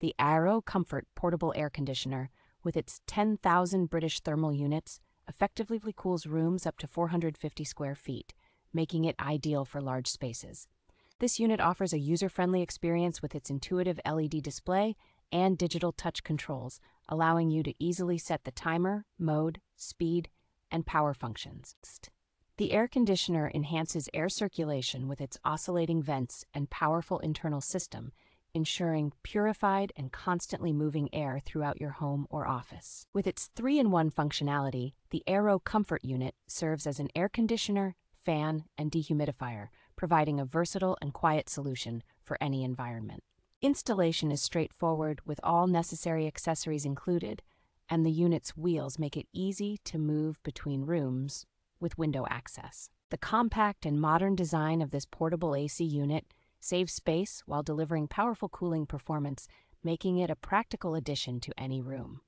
The AIRO COMFORT portable air conditioner, with its 10,000 British thermal units, effectively cools rooms up to 450 square feet, making it ideal for large spaces. This unit offers a user-friendly experience with its intuitive LED display and digital touch controls, allowing you to easily set the timer, mode, speed, and power functions. The air conditioner enhances air circulation with its oscillating vents and powerful internal system, ensuring purified and constantly moving air throughout your home or office. With its 3-in-1 functionality, the AIRO COMFORT unit serves as an air conditioner, fan, and dehumidifier, providing a versatile and quiet solution for any environment. Installation is straightforward with all necessary accessories included, and the unit's wheels make it easy to move between rooms with window access. The compact and modern design of this portable AC unit saves space while delivering powerful cooling performance, making it a practical addition to any room.